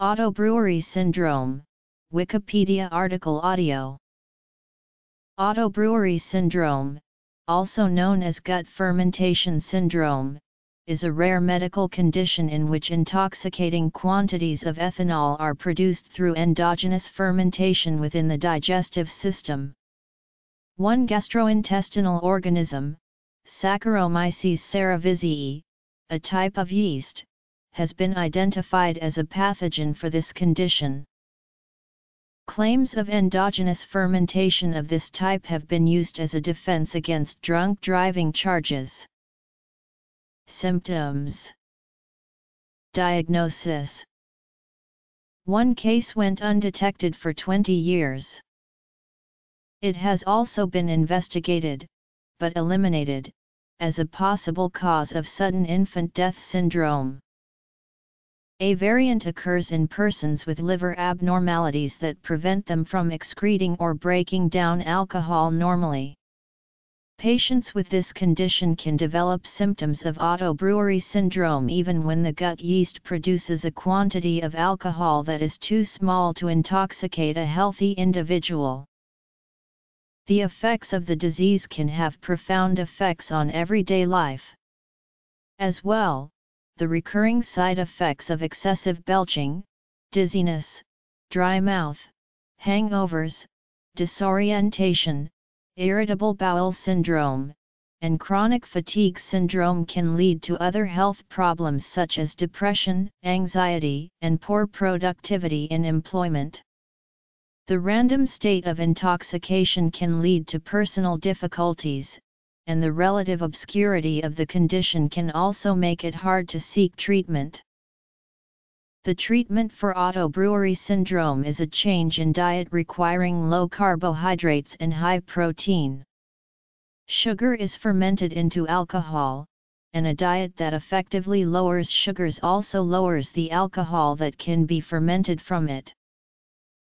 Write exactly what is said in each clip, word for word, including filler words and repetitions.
Auto brewery syndrome, Wikipedia article audio. Auto brewery syndrome, also known as gut fermentation syndrome, is a rare medical condition in which intoxicating quantities of ethanol are produced through endogenous fermentation within the digestive system. One gastrointestinal organism, Saccharomyces cerevisiae, a type of yeast, has been identified as a pathogen for this condition. Claims of endogenous fermentation of this type have been used as a defense against drunk driving charges. Symptoms. Diagnosis. One case went undetected for twenty years. It has also been investigated, but eliminated, as a possible cause of sudden infant death syndrome. A variant occurs in persons with liver abnormalities that prevent them from excreting or breaking down alcohol normally. Patients with this condition can develop symptoms of auto brewery syndrome even when the gut yeast produces a quantity of alcohol that is too small to intoxicate a healthy individual. The effects of the disease can have profound effects on everyday life. As well, the recurring side effects of excessive belching, dizziness, dry mouth, hangovers, disorientation, irritable bowel syndrome, and chronic fatigue syndrome can lead to other health problems such as depression, anxiety, and poor productivity in employment. The random state of intoxication can lead to personal difficulties, and the relative obscurity of the condition can also make it hard to seek treatment. The treatment for auto brewery syndrome is a change in diet requiring low carbohydrates and high protein. Sugar is fermented into alcohol, and a diet that effectively lowers sugars also lowers the alcohol that can be fermented from it.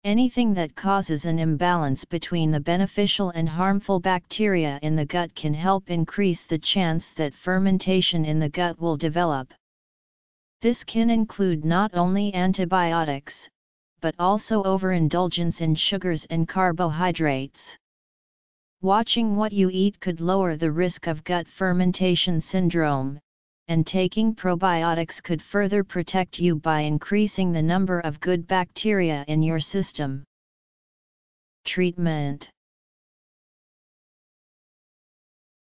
Anything that causes an imbalance between the beneficial and harmful bacteria in the gut can help increase the chance that fermentation in the gut will develop. This can include not only antibiotics, but also overindulgence in sugars and carbohydrates. Watching what you eat could lower the risk of gut fermentation syndrome, and taking probiotics could further protect you by increasing the number of good bacteria in your system. Treatment.